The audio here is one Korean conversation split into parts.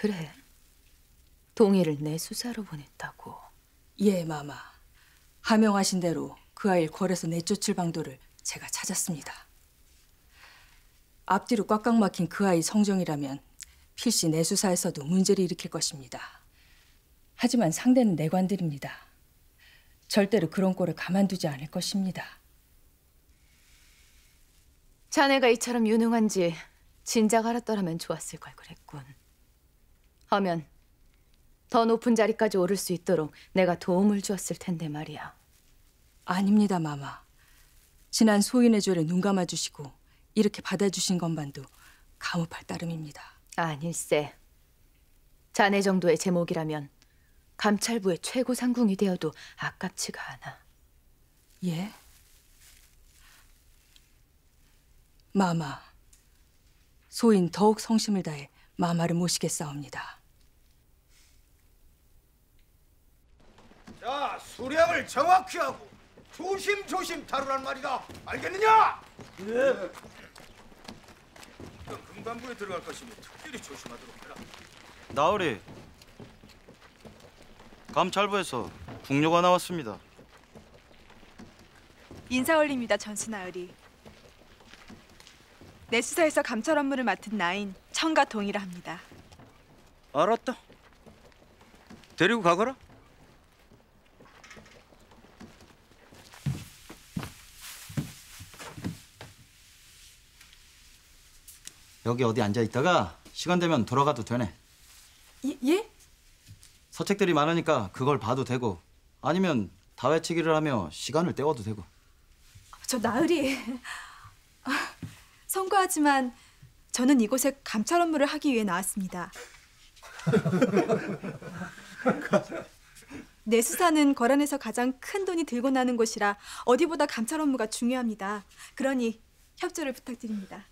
그래. 동이를 내 수사로 보냈다고. 예, 마마. 하명하신 대로 그 아이를 궐에서 내쫓을 방도를 제가 찾았습니다. 앞뒤로 꽉꽉 막힌 그 아이 성정이라면 필시 내 수사에서도 문제를 일으킬 것입니다. 하지만 상대는 내관들입니다. 절대로 그런 꼴을 가만두지 않을 것입니다. 자네가 이처럼 유능한지 진작 알았더라면 좋았을 걸 그랬군. 하면 더 높은 자리까지 오를 수 있도록 내가 도움을 주었을 텐데 말이야. 아닙니다, 마마. 지난 소인의 죄를 눈 감아주시고 이렇게 받아주신 것만도 감옥할 따름입니다. 아닐세. 자네 정도의 제목이라면 감찰부의 최고 상궁이 되어도 아깝지가 않아. 예? 마마, 소인 더욱 성심을 다해 마마를 모시겠사옵니다. 자, 수량을 정확히 하고 조심조심 다루란 말이다. 알겠느냐? 네. 금관부에 들어갈 것이니 특별히 조심하도록 해라. 나으리, 감찰부에서 궁료가 나왔습니다. 인사 올립니다, 전수나으리. 내 수사에서 감찰 업무를 맡은 나인 청과 동이라 합니다. 알았다. 데리고 가거라. 여기 어디 앉아있다가 시간되면 돌아가도 되네. 예? 서책들이 많으니까 그걸 봐도 되고 아니면 다회치기를 하며 시간을 때워도 되고. 저 나으리, 성과하지만 저는 이곳에 감찰 업무를 하기 위해 나왔습니다. 내 수사는 궐 안에서 가장 큰 돈이 들고 나는 곳이라 어디보다 감찰 업무가 중요합니다. 그러니 협조를 부탁드립니다.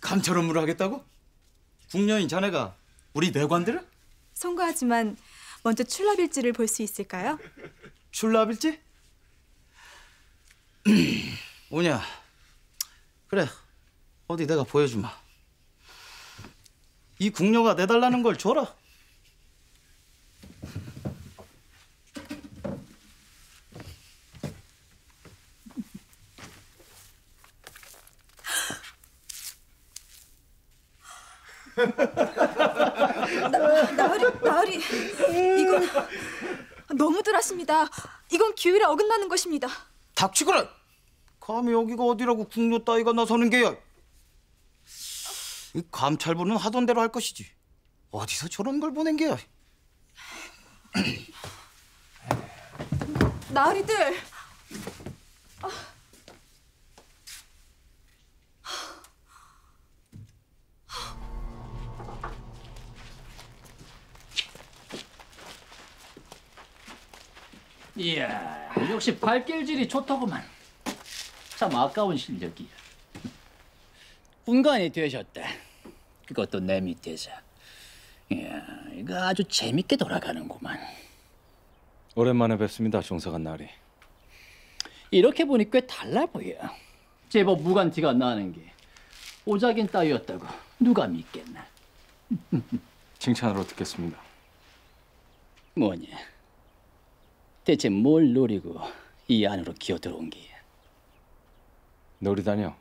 감찰 업무를 하겠다고? 궁녀인 자네가 우리 내관들을? 송구하지만 먼저 출납일지를 볼 수 있을까요? 출납일지? 오냐, 그래, 어디 내가 보여주마. 이 궁녀가 내달라는 걸 줘라. 나으리, 이건 너무들 하십니다. 이건 규율에 어긋나는 것입니다. 닥치거라! 감히 여기가 어디라고 궁녀 따위가 나서는 게야. 이 감찰부는 하던 대로 할 것이지 어디서 저런 걸 보낸 게야. 나으리들, 이야, 역시 발길질이 좋더구만. 참 아까운 실력이야. 군관이 되셨다. 그것도 내 밑에서. 이야, 이거 아주 재밌게 돌아가는구만. 오랜만에 뵙습니다, 종사관 나으리. 이렇게 보니 꽤 달라 보여. 제법 무관티가 나는 게 오작인 따위였다고 누가 믿겠나. 칭찬으로 듣겠습니다. 뭐냐? 대체 뭘 노리고 이 안으로 기어들어온 게? 노리다뇨.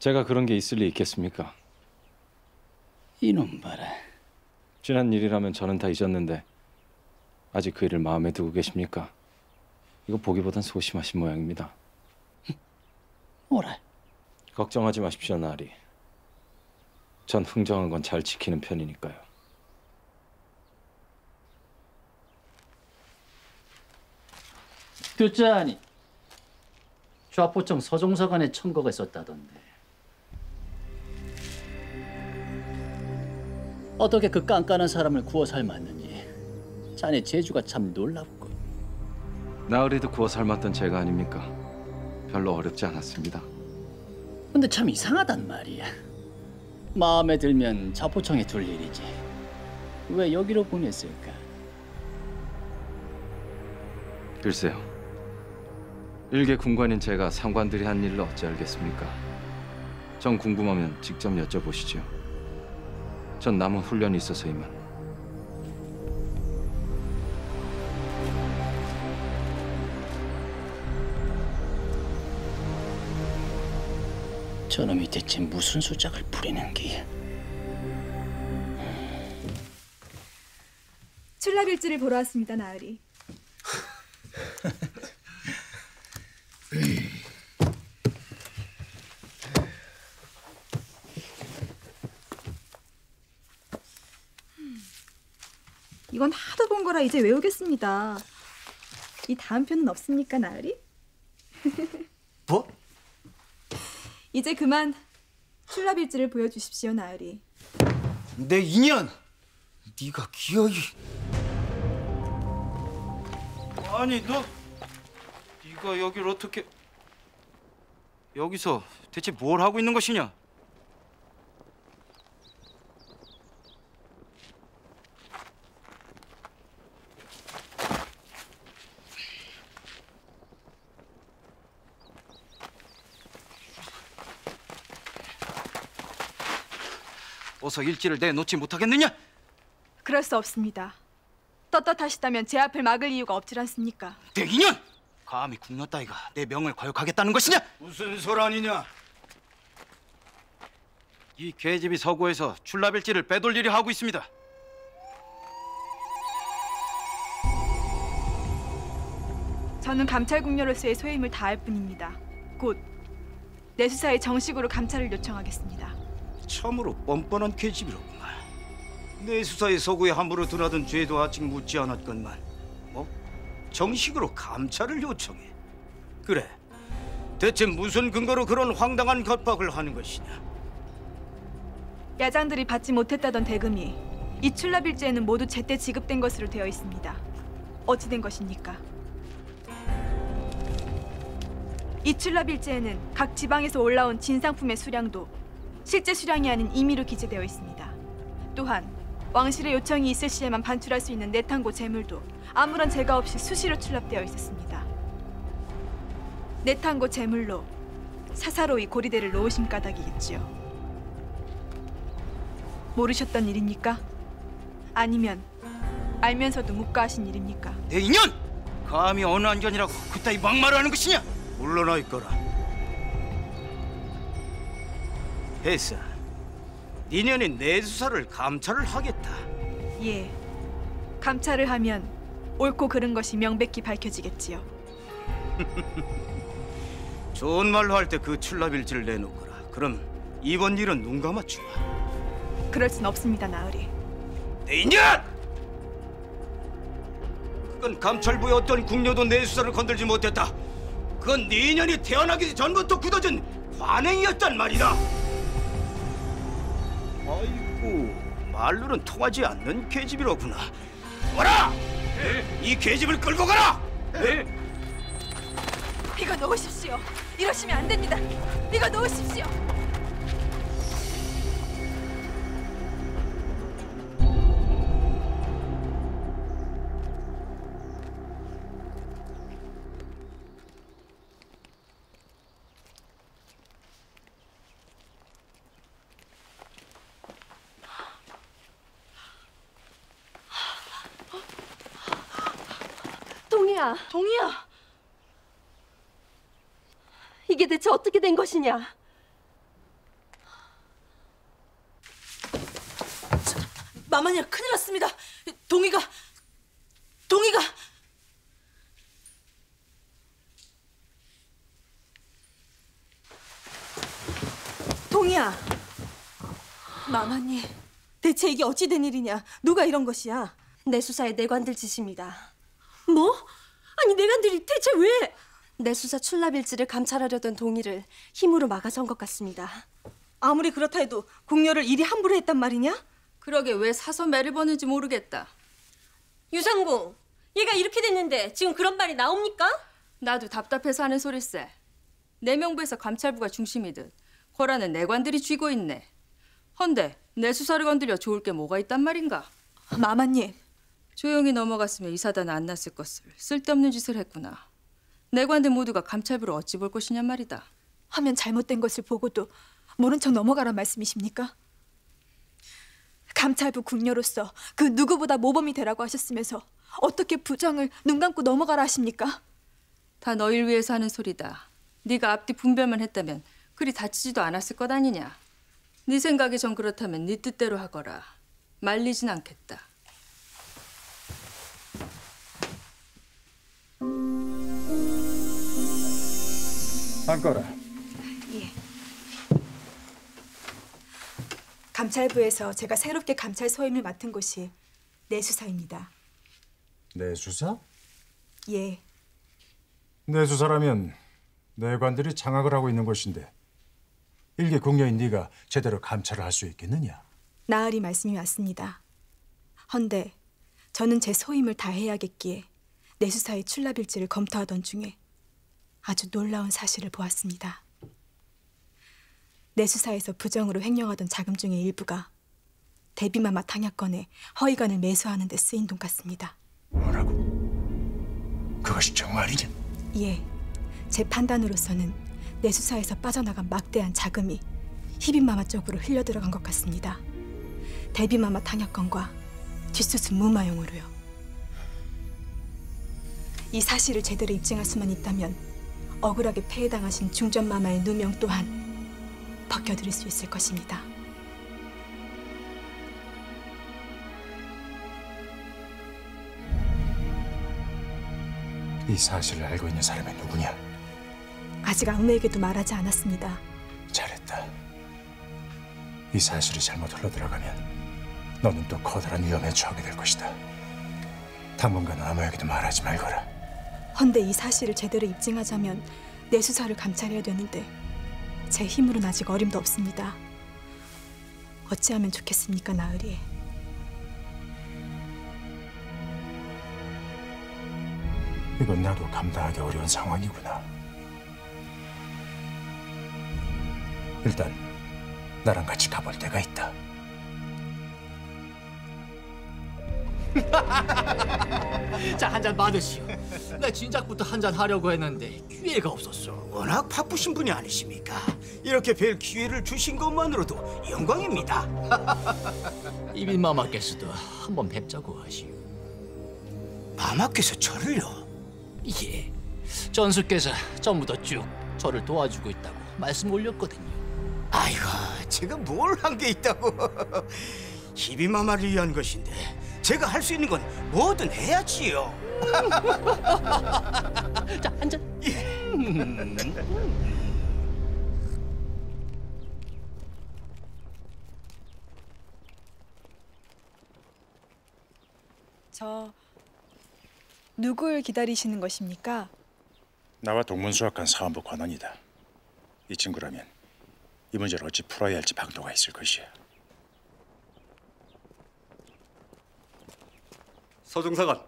제가 그런 게 있을 리 있겠습니까? 이놈 봐라. 지난 일이라면 저는 다 잊었는데 아직 그 일을 마음에 두고 계십니까? 이거 보기보단 소심하신 모양입니다. 뭐라? 걱정하지 마십시오, 나으리. 전 흥정한 건 잘 지키는 편이니까요. 듣자하니 좌포청 서종사관의 청거가 있었다던데 어떻게 그 깐깐한 사람을 구워 삶았느니 자네 재주가 참 놀랍군. 나으리도 구워 삶았던 제가 아닙니까? 별로 어렵지 않았습니다. 근데 참 이상하단 말이야. 마음에 들면 좌포청에 둘 일이지 왜 여기로 보냈을까? 글쎄요, 일개 군관인 제가 상관들이 한 일을 어찌 알겠습니까? 전 궁금하면 직접 여쭤보시죠. 전 남은 훈련이 있어서이만. 저놈이 대체 무슨 수작을 부리는 게? 출납일지를 보러 왔습니다, 나으리. 이건 하도 본 거라 이제 외우겠습니다. 이 다음 편은 없습니까, 나으리? 뭐? 이제 그만 출납일지를 보여주십시오, 나으리. 내 인연! 네가 기어이... 아니, 너... 네가 여길 어떻게... 여기서 대체 뭘 하고 있는 것이냐? 어서 일지를 내놓지 못하겠느냐? 그럴 수 없습니다. 떳떳하시다면 제 앞을 막을 이유가 없질 않습니까? 대기년! 감히 국녀 따위가 내 명을 과욕하겠다는 것이냐? 무슨 소란이냐? 이 계집이 서구에서 출납일지를 빼돌리려 하고 있습니다. 저는 감찰국녀로서의 소임을 다할 뿐입니다. 곧 내 수사에 정식으로 감찰을 요청하겠습니다. 참으로 뻔뻔한 계집이로구만. 내 수사에 서구에 함부로 드나든 죄도 아직 묻지 않았건만 뭐? 정식으로 감찰을 요청해? 그래, 대체 무슨 근거로 그런 황당한 겁박을 하는 것이냐? 야장들이 받지 못했다던 대금이 이 출납일지에는 모두 제때 지급된 것으로 되어 있습니다. 어찌 된 것입니까? 이 출납일지에는 각 지방에서 올라온 진상품의 수량도 실제 수량이 아닌 임의로 기재되어 있습니다. 또한 왕실의 요청이 있을 시에만 반출할 수 있는 내탕고 재물도 아무런 제가 없이 수시로 출납되어 있었습니다. 내탕고 재물로 사사로이 고리대를 놓으신 까닭이겠지요. 모르셨던 일입니까? 아니면 알면서도 묵과하신 일입니까? 내 인연! 감히 어느 안전이라고 그따위 막말을 하는 것이냐? 물러나 있거라. 됐어. 니년이 내 수사를 감찰을 하겠다. 예, 감찰을 하면 옳고 그른 것이 명백히 밝혀지겠지요. 좋은 말로 할 때 그 출납일지를 내놓거라. 그럼 이번 일은 눈 감아주마. 그럴 순 없습니다, 나으리. 내 인연! 그건 감찰부의 어떤 궁녀도 내 수사를 건들지 못했다. 그건 네 인연이 태어나기 전부터 굳어진 관행이었단 말이다. 아이고, 말로는 통하지 않는 계집이로구나. 와라! 네. 이 계집을 끌고 가라! 네. 이거 놓으십시오. 이러시면 안 됩니다. 이거 놓으십시오. 동이야! 이게 대체 어떻게 된 것이냐? 마마님, 큰일 났습니다. 동이가 동이야! 마마님, 대체 이게 어찌 된 일이냐? 누가 이런 것이야? 내 수사에 내관들 짓입니다. 뭐? 아니, 내관들이 대체 왜? 내 수사 출납일지를 감찰하려던 동의를 힘으로 막아선 것 같습니다. 아무리 그렇다 해도 궁녀를 이리 함부로 했단 말이냐? 그러게 왜 사서 매를 버는지 모르겠다. 유상공, 얘가 이렇게 됐는데 지금 그런 말이 나옵니까? 나도 답답해서 하는 소리세. 내명부에서 감찰부가 중심이듯 거라는 내관들이 쥐고 있네. 헌데 내 수사를 건드려 좋을 게 뭐가 있단 말인가? 마마님. 조용히 넘어갔으면 이 사단 안 났을 것을 쓸데없는 짓을 했구나. 내관들 모두가 감찰부를 어찌 볼 것이냐 말이다. 하면 잘못된 것을 보고도 모른 척 넘어가란 말씀이십니까? 감찰부 궁녀로서 그 누구보다 모범이 되라고 하셨으면서 어떻게 부정을 눈 감고 넘어가라 하십니까? 다 너희를 위해서 하는 소리다. 네가 앞뒤 분별만 했다면 그리 다치지도 않았을 것 아니냐. 네 생각이 정 그렇다면 네 뜻대로 하거라. 말리진 않겠다. 앉거라. 예. 감찰부에서 제가 새롭게 감찰 소임을 맡은 곳이 내수사입니다. 내수사? 예. 내수사라면 내관들이 장악을 하고 있는 곳인데 일개 궁녀인 네가 제대로 감찰을 할 수 있겠느냐? 나으리 말씀이 왔습니다. 헌데 저는 제 소임을 다해야겠기에 내수사의 출납일지를 검토하던 중에 아주 놀라운 사실을 보았습니다. 내수사에서 부정으로 횡령하던 자금 중의 일부가 대비마마 당약권에 허위관을 매수하는 데 쓰인 돈 같습니다. 뭐라고? 그것이 정말이냐? 예, 제 판단으로서는 내수사에서 빠져나간 막대한 자금이 희빈마마 쪽으로 흘려들어간 것 같습니다. 대비마마 당약권과 뒷수습 무마용으로요. 이 사실을 제대로 입증할 수만 있다면 억울하게 폐해당하신 중전마마의 누명 또한 벗겨드릴 수 있을 것입니다. 이 사실을 알고 있는 사람이 누구냐? 아직 아무에게도 말하지 않았습니다. 잘했다. 이 사실이 잘못 흘러들어가면 너는 또 커다란 위험에 처하게 될 것이다. 당분간은 아무에게도 말하지 말거라. 헌데 이 사실을 제대로 입증하자면 내수사를 감찰해야 되는데 제 힘으론 아직 어림도 없습니다. 어찌하면 좋겠습니까, 나으리? 이건 나도 감당하기 어려운 상황이구나. 일단 나랑 같이 가볼 데가 있다. 자, 한 잔 받으시오. 나 진작부터 한 잔 하려고 했는데 기회가 없었어. 워낙 바쁘신 분이 아니십니까? 이렇게 뵐 기회를 주신 것만으로도 영광입니다. 이빈마마께서도 한번 뵙자고 하시오. 마마께서 저를요? 예, 전수께서 전부터 쭉 저를 도와주고 있다고 말씀 올렸거든요. 아이고, 제가 뭘 한 게 있다고. 이빈마마를 위한 것인데 제가 할 수 있는 건 뭐든 해야지요. 자, 한 잔. 예. 저 누굴 기다리시는 것입니까? 나와 동문수학한 사안부 관원이다. 이 친구라면 이 문제를 어찌 풀어야 할지 방도가 있을 것이야. 서중사관.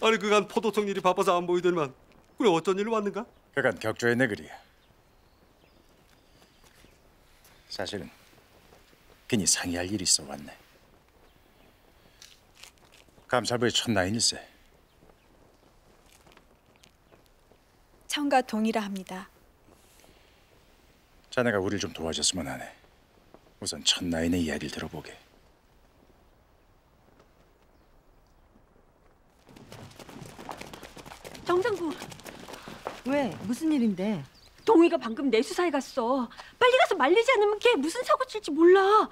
아니, 그간 포도청 일이 바빠서 안 보이더니만 그래 어쩐 일로 왔는가? 그간 격조했네 그리. 사실은 괜히 상의할 일이 있어 왔네. 감찰부의 첫 나인일세. 청과 동이라 합니다. 자네가 우리를 좀 도와줬으면 하네. 우선 첫 나인의 이야기를 들어보게. 정상부. 왜? 무슨 일인데? 동이가 방금 내수사에 갔어. 빨리 가서 말리지 않으면 걔 무슨 사고 칠지 몰라.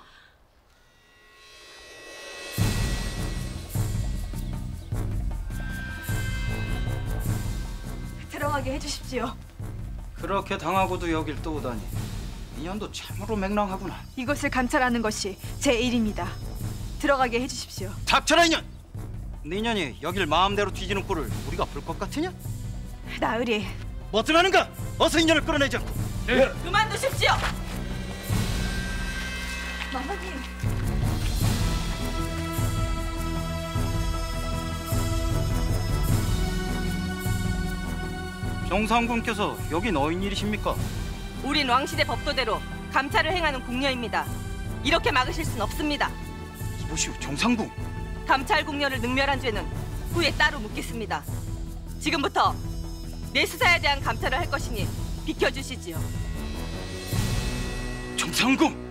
들어가게 해주십시오. 그렇게 당하고도 여길 또 오다니. 인연도 참으로 맹랑하구나. 이것을 감찰하는 것이 제 일입니다. 들어가게 해주십시오. 닥쳐라 인연! 네 인연이 여길 마음대로 뒤지는 꼴을 우리가 볼 것 같으냐? 나으리. 뭐들하는가? 어서 인연을 끌어내자. 네. 그만두십시오. 마마님. 정상군께서 여긴 어인일이십니까? 우린 왕시대 법도대로 감찰을 행하는 궁녀입니다. 이렇게 막으실 순 없습니다. 이보시오, 정상궁. 감찰 궁녀를 능멸한 죄는 후에 따로 묻겠습니다. 지금부터 내수사에 대한 감찰을 할 것이니 비켜주시지요. 정상궁!